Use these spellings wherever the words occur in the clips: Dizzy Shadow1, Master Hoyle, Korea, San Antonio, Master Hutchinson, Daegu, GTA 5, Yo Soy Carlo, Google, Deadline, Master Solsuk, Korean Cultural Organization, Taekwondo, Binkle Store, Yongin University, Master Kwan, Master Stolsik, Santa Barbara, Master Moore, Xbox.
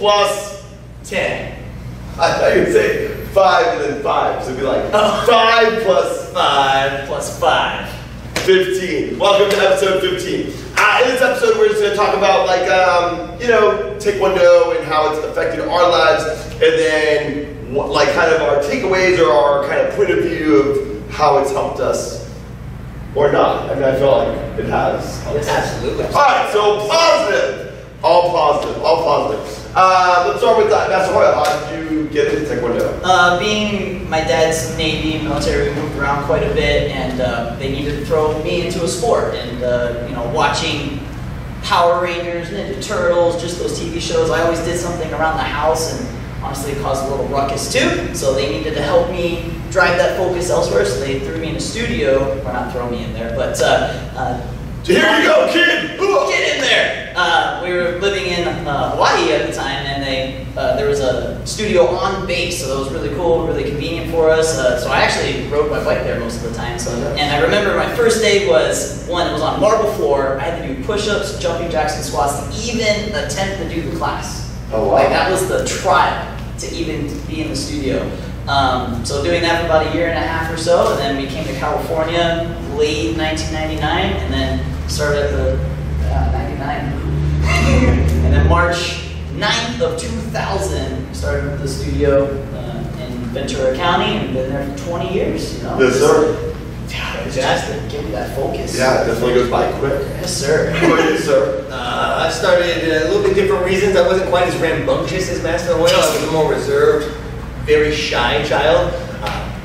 plus 10. I thought you'd say 5 and then 5, so it'd be like 5 plus 5 plus 5. 15. Welcome to episode 15. In this episode, we're just going to talk about, like, you know, Taekwondo and how it's affected our lives, and then, like, kind of our takeaways or our kind of point of view of how it's helped us. Or not. I mean, I feel like it has. Yes, absolutely. All right, so positive. All positive. All positive. Let's start with Master Hoyle. How did you get into Taekwondo? Being my dad's Navy military, we moved around quite a bit, and they needed to throw me into a sport. And you know, watching Power Rangers, Ninja Turtles, just those TV shows, I always did something around the house, and honestly, it caused a little ruckus too. So they needed to help me drive that focus elsewhere, so they threw me in a studio, or not throw me in there, but here you go, kid! Get in there! We were living in Hawaii at the time, and there was a studio on base, so that was really cool, really convenient for us, so I actually rode my bike there most of the time, so, and I remember my first day was, it was on a marble floor, I had to do push-ups, jumping jacks, and squats to even attempt to do the class. Oh, wow. Like, that was the trial to even be in the studio. So doing that for about a year and a half or so, and then we came to California late 1999, and then started at the 99, and then March 9th of 2000 started the studio in Ventura County, and been there for 20 years. You know, yes, sir. Yeah, just give me that focus. Yeah, it definitely goes by quick. Yes, sir. Yes, sir. I started a little bit different reasons. I wasn't quite as rambunctious as Master Hoyle. I was more reserved. Very shy child.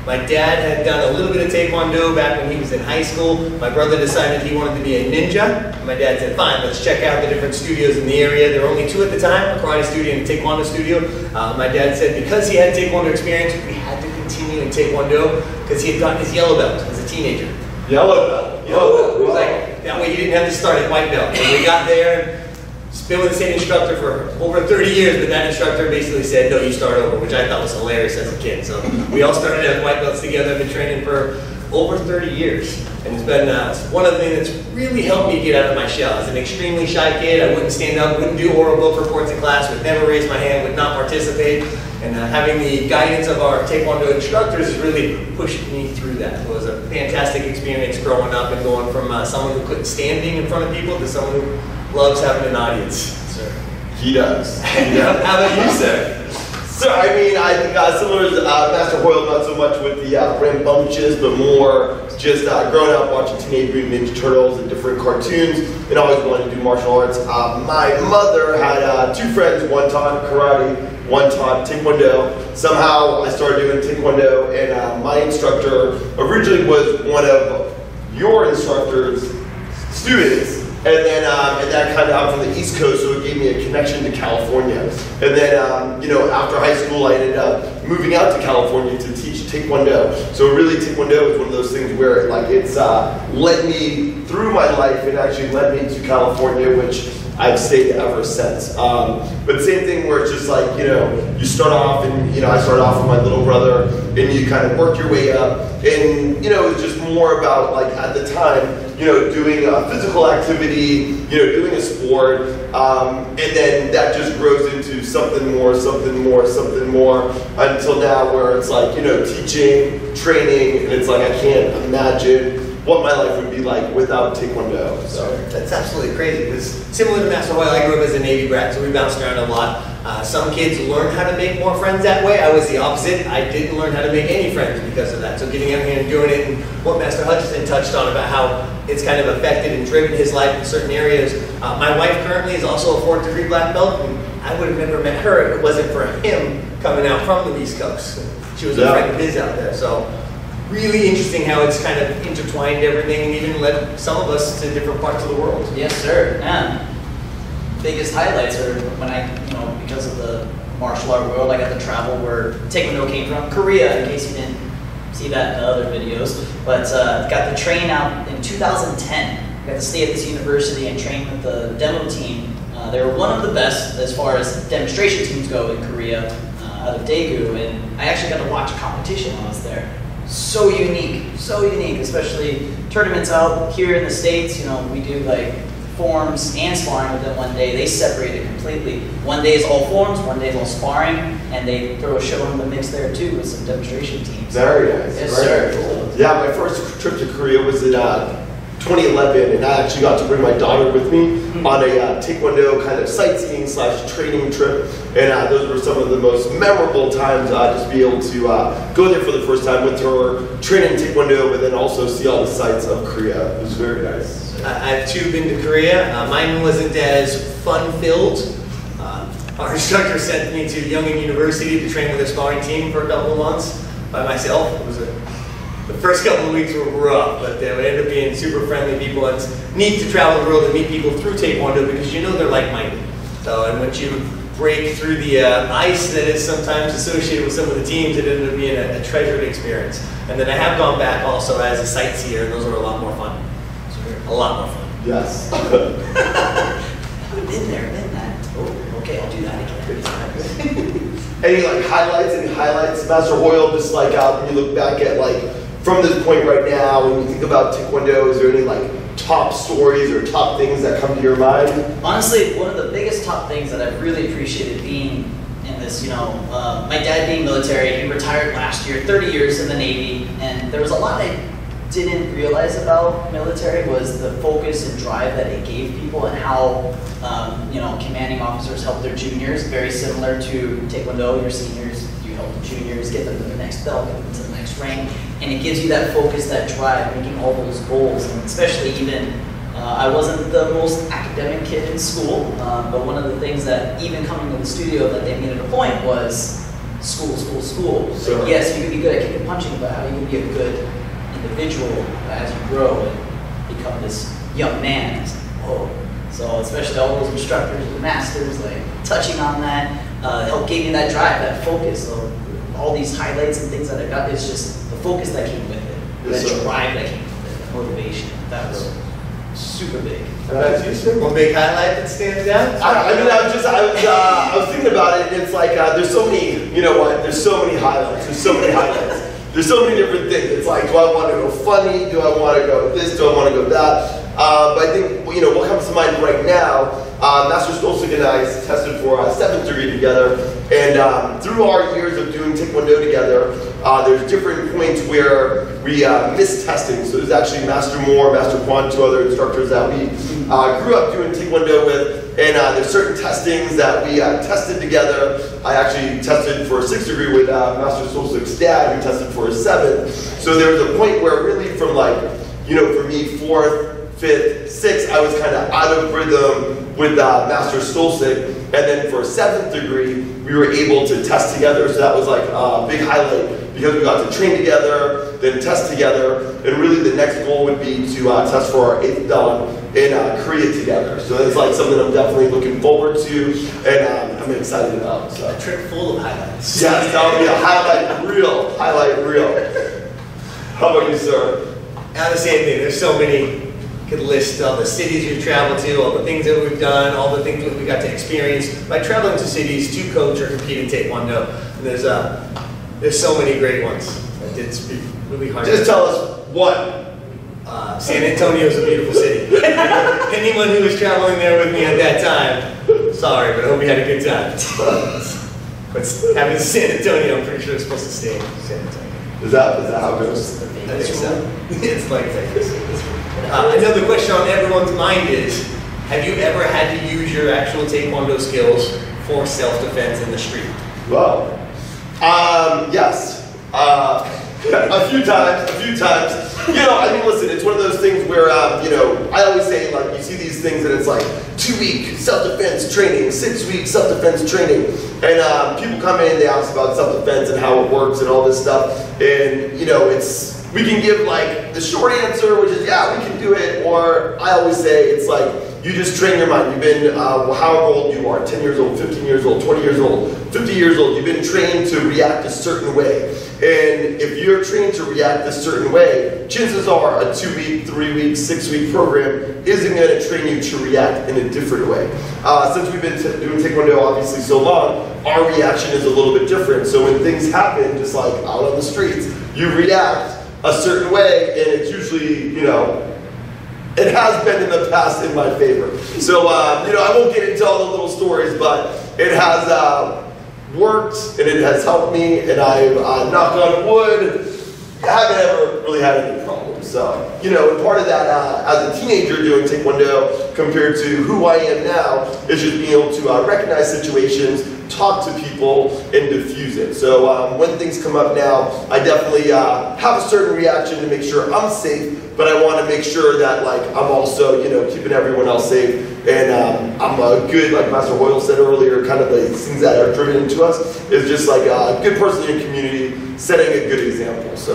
My dad had done a little bit of Taekwondo back when he was in high school. My brother decided he wanted to be a ninja. My dad said, fine, let's check out the different studios in the area. There were only two at the time, a karate studio and a Taekwondo studio. My dad said because he had Taekwondo experience, we had to continue in Taekwondo because he had gotten his yellow belt as a teenager. Yellow belt? Yellow belt. It was like, that way he didn't have to start at white belt. When we got there, been with the same instructor for over 30 years, but that instructor basically said, no, you start over, which I thought was hilarious as a kid. So we all started as white belts together. I've been training for over 30 years. And it's been one of the things that's really helped me get out of my shell. As an extremely shy kid, I wouldn't stand up, wouldn't do oral book reports in class, would never raise my hand, would not participate. And having the guidance of our Taekwondo instructors has really pushed me through that. It was a fantastic experience growing up and going from someone who couldn't stand being in front of people to someone who loves having an audience, sir. He does. How about you, sir? So, I mean, I think similar to Master Hoyle, not so much with the rambunctious, but more just growing up watching Teenage Mutant Ninja Turtles and different cartoons, and always wanted to do martial arts. My mother had two friends, one taught karate, one taught Taekwondo. Somehow, I started doing Taekwondo, and my instructor originally was one of your instructor's students. And then, that kind of, I'm from the East Coast, so it gave me a connection to California. And then, you know, after high school, I ended up moving out to California to teach Taekwondo. So really, Taekwondo is one of those things where, like, it's led me through my life and actually led me to California, which I've stayed ever since. But same thing where it's just like, you know, you start off and, you know, I started off with my little brother and you kind of work your way up. And, you know, it's just more about, like, at the time, you know, doing a physical activity, you know, doing a sport, and then that just grows into something more, something more, something more, until now where it's like, you know, teaching, training, and it's like I can't imagine what my life would be like without Taekwondo. So that's absolutely crazy, because similar to Master Hoyle, I grew up as a Navy brat, so we bounced around a lot. Some kids learn how to make more friends that way. I was the opposite. I didn't learn how to make any friends because of that. So getting out here and doing it, and what Master Hutchinson touched on about how it's kind of affected and driven his life in certain areas. My wife currently is also a 4th degree black belt, and I would have never met her if it wasn't for him coming out from the East Coast. She was a friend of his out there. So really interesting how it's kind of intertwined everything and even led some of us to different parts of the world. Yes, sir. Yeah. Biggest highlights are when I, you know, because of the martial art world, I got to travel where Taekwondo came from, Korea, in case you didn't see that in the other videos. But got to train out in 2010. I got to stay at this university and train with the demo team. They were one of the best as far as demonstration teams go in Korea, out of Daegu, and I actually got to watch a competition while I was there. So unique, especially tournaments out here in the States. You know, we do like forms and sparring with them one day. They separate it completely. One day is all forms, one day is all sparring, and they throw a show in the mix there too with some demonstration teams. Very nice. Yes, very cool. Yeah, my first trip to Korea was in 2011, and I actually got to bring my daughter with me on a Taekwondo kind of sightseeing / training trip, and those were some of the most memorable times just to be able to go there for the first time with her, train in Taekwondo, but then also see all the sights of Korea. It was very nice. I've too been to Korea. Mine wasn't as fun-filled. Our instructor sent me to Yongin University to train with a sparring team for a couple of months by myself. It was the first couple of weeks were rough, but they ended up being super friendly people. It's neat to travel the world and meet people through Taekwondo because you know they're like-minded. So, and once you break through the ice that is sometimes associated with some of the teams, it ended up being a treasured experience. And then I have gone back also as a sightseer, and those were a lot more fun. A lot more fun. Yes. I've been there, been that. Oh, okay, I'll do that again. Any like highlights? Any highlights, Master Hoyle? Just like when you look back at like. From this point right now, when you think about Taekwondo, is there any like top stories or top things that come to your mind? Honestly, one of the biggest top things that I've really appreciated being in this, you know, my dad being military, he retired last year, 30 years in the Navy, and there was a lot I didn't realize about military was the focus and drive that it gave people and how, you know, commanding officers help their juniors, very similar to Taekwondo, your seniors, you help the juniors, get them to the next belt, get them to the next rank. And it gives you that focus, that drive, making all those goals, and especially even, I wasn't the most academic kid in school, but one of the things that even coming to the studio that they made it a point was school, school, school. So like, yes, you can be good at kicking, punching, but how are you going to be a good individual as you grow and become this young man? It's like, whoa. So especially all those instructors, the masters, like touching on that, helped gave me that drive, that focus. So all these highlights and things that I got, it's just focus that came with it, yes, the drive that came with it, the motivation, that was super big. One big highlight that stands out? I was thinking about it, and it's like, there's so many, you know what, there's so many highlights, there's so many highlights. There's so many different things. It's like, do I want to go funny, do I want to go this, do I want to go that? But I think, you know, what comes to mind right now, Master Stolsik and I tested for 7th degree together, and through our years of doing Taekwondo together, there's different points where we missed testing. So there's actually Master Moore, Master Kwan, 2 other instructors that we grew up doing Taekwondo with, and there's certain testings that we tested together. I actually tested for a 6th degree with Master Solsuk's dad, who tested for a 7th. So there was a point where really from like, you know, for me, 4th, 5th, 6th, I was kind of out of rhythm with Master Stolsik, and then for 7th degree, we were able to test together, so that was like a big highlight, because we got to train together, then test together, and really the next goal would be to test for our 8th belt in Korea together. So that's like something I'm definitely looking forward to, and I'm excited about. So. A trip full of highlights. Yes, that would be a highlight reel, highlight reel. How about you, sir? Not the same thing, there's so many. Could list all the cities we've traveled to, all the things that we've done, all the things that we got to experience by traveling to cities to coach or compete in Taekwondo. And there's so many great ones. It's really hard. Just tell us what. San Antonio is a beautiful city. Anyone who was traveling there with me at that time, sorry, but I hope you had a good time. But having San Antonio, I'm pretty sure it's supposed to stay in San Antonio. Is that how it goes? I think so. It's like Vegas. Another question on everyone's mind is, have you ever had to use your actual Taekwondo skills for self-defense in the street? Well, yes. A few times. You know, I mean, listen, it's one of those things where, you know, I always say, like, you see these things and it's like, 2-week self-defense training, 6-week self-defense training. And people come in, they ask about self-defense and how it works and all this stuff. And, you know, it's... We can give like the short answer, which is yeah, we can do it, or I always say it's like you just train your mind. You've been however old you are, 10 years old, 15 years old, 20 years old, 50 years old, you've been trained to react a certain way. And if you're trained to react a certain way, chances are a 2-week, 3-week, 6-week program isn't going to train you to react in a different way. Since we've been doing Taekwondo obviously so long, our reaction is a little bit different. So when things happen, just like out on the streets, you react a certain way, and it's usually, you know, It has been in the past in my favor. So, you know, I won't get into all the little stories, but it has worked and it has helped me, and I've knocked on wood, I haven't ever really had any problems. So, you know, and part of that as a teenager doing Taekwondo compared to who I am now is just being able to recognize situations, talk to people, and diffuse it. So when things come up now, I definitely have a certain reaction to make sure I'm safe, but I want to make sure that, like, I'm also, you know, keeping everyone else safe. And I'm a good, like Master Hoyle said earlier, kind of the things that are driven into us is just like a good person in your community, setting a good example. So,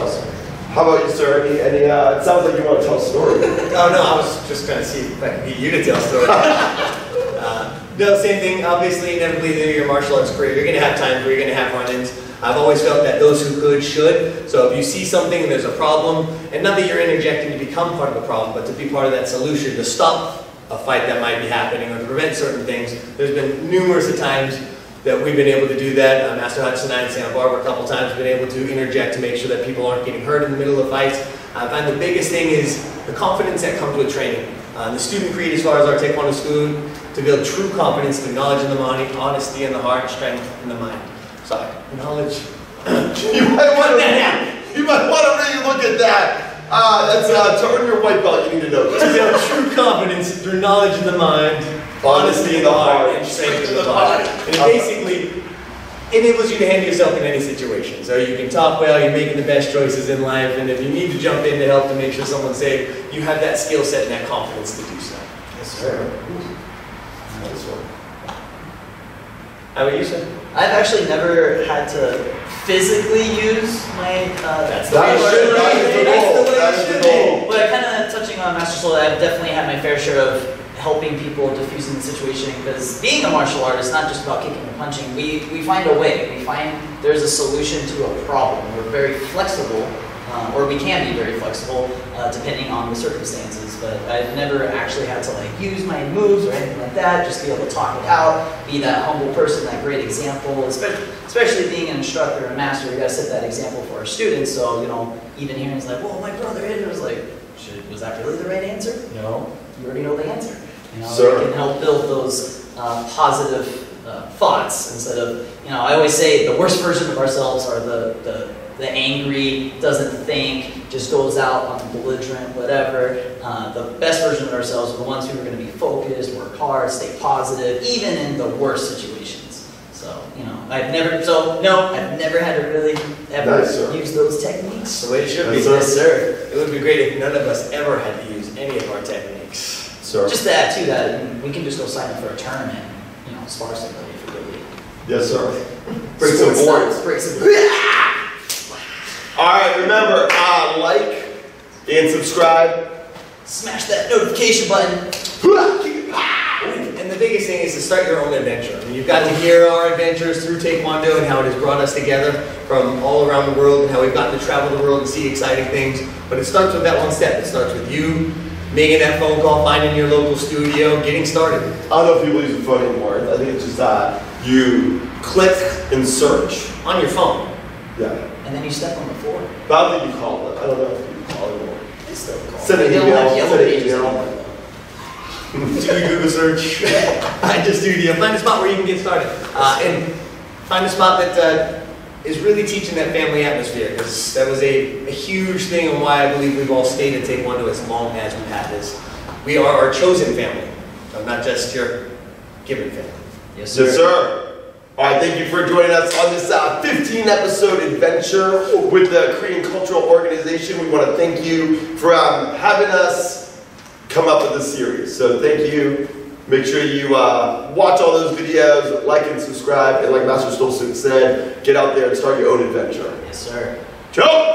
how about you, sir? It sounds like you want to tell a story. Oh no, I was just going to see if I can get you to tell a story. No, same thing. Obviously, inevitably, in your martial arts career, you're going to have times where you're going to have run-ins. I've always felt that those who could should. So if you see something and there's a problem, and not that you're interjecting to become part of the problem, but to be part of that solution to stop a fight that might be happening or to prevent certain things. There's been numerous of times that we've been able to do that. Master Hutchinson and I in Santa Barbara a couple times been able to interject to make sure that people aren't getting hurt in the middle of fights. I find the biggest thing is the confidence that comes with training. The student creed as far as our Taekwondo school to build true confidence, the knowledge in the mind, honesty in the heart, strength in the mind. Sorry, knowledge. You might want to really look at that. That's to earn your white belt, you need to know this. To build true confidence through knowledge in the mind, honesty in the heart, and strength in the body. And it basically enables you to handle yourself in any situation. So you can talk well, you're making the best choices in life, and if you need to jump in to help to make sure someone's safe, you have that skill set and that confidence to do so. Yes, sir. Nice one. How about you, sir? I've actually never had to physically use my that's the way it should be. But kind of touching on Master Solsuk, I've definitely had my fair share of helping people diffusing the situation, because being a martial artist is not just about kicking and punching. We find a way. We find there's a solution to a problem. We're very flexible, or we can be very flexible depending on the circumstances. But I've never actually had to like use my moves or anything like that. Just be able to talk it out, be that humble person, that great example, especially being an instructor and master, we got to set that example for our students. So, you know, even hearing is like, well, my brother hit it. I was like, was that really the right answer? No, you already know the answer. You know, sure. It can help build those positive thoughts instead of, you know, I always say the worst version of ourselves are the angry, doesn't think, just goes out on belligerent, whatever. The best version of ourselves are the ones who are going to be focused, work hard, stay positive, even in the worst situations. So, you know, I've never had to really ever use those techniques. The way it should be, yes, sir. It would be great if none of us ever had to use any of our techniques. Sir. Just to add to that, I mean, we can just go sign up for a tournament, you know, spar somebody if we really. Yes, sir. Break some boards. Break some boards. Alright, remember, like and subscribe. Smash that notification button. And the biggest thing is to start your own adventure. I mean, you've got to hear our adventures through Taekwondo and how it has brought us together from all around the world and how we've gotten to travel the world and see exciting things. But it starts with that one step. It starts with you making that phone call, finding your local studio, getting started. I don't know if people use the phone anymore. I think it's just you click and search. On your phone. Yeah. And then you step on the floor. But I don't think you call it. I don't know if you call it or it's still called. Send an email. Send an email. Do a Google search. Find a studio. Find a spot where you can get started. And find a spot that is really teaching that family atmosphere, because that was a huge thing and why I believe we've all stayed at Taekwondo as long as we've had this. We are our chosen family, so not just your given family. Yes, sir. Yes, sir. Alright, thank you for joining us on this 15-episode adventure with the Korean Cultural Organization. We want to thank you for having us come up with this series. So thank you. Make sure you watch all those videos, like and subscribe, and like Master Stolsik said, get out there and start your own adventure. Yes, sir. Ciao!